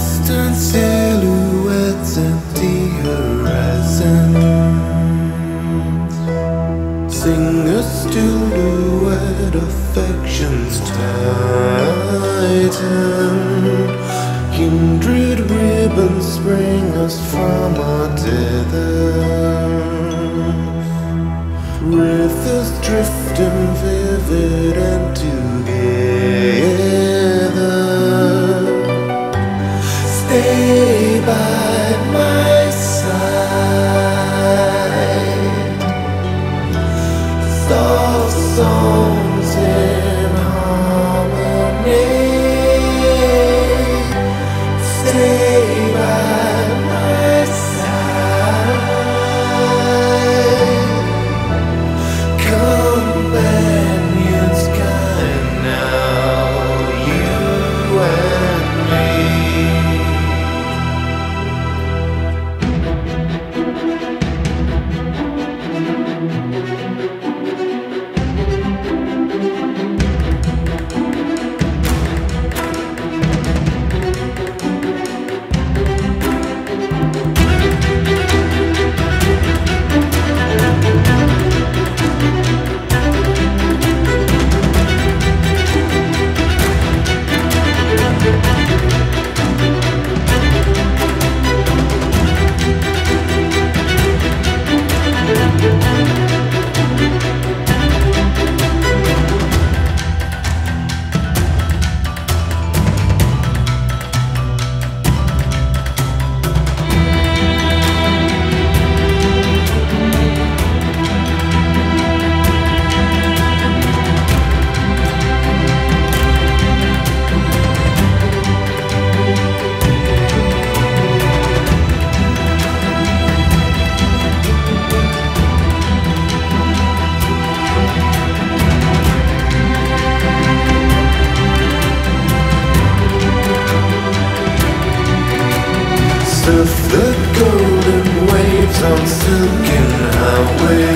distant silhouettes and the horizon. Sing a silhouette of affections tighten. Kindred ribbons bring us from our tether. Rivers drifting vivid and together. Stay by my side. Soft songs in harmony. Surf the golden waves on silken highways.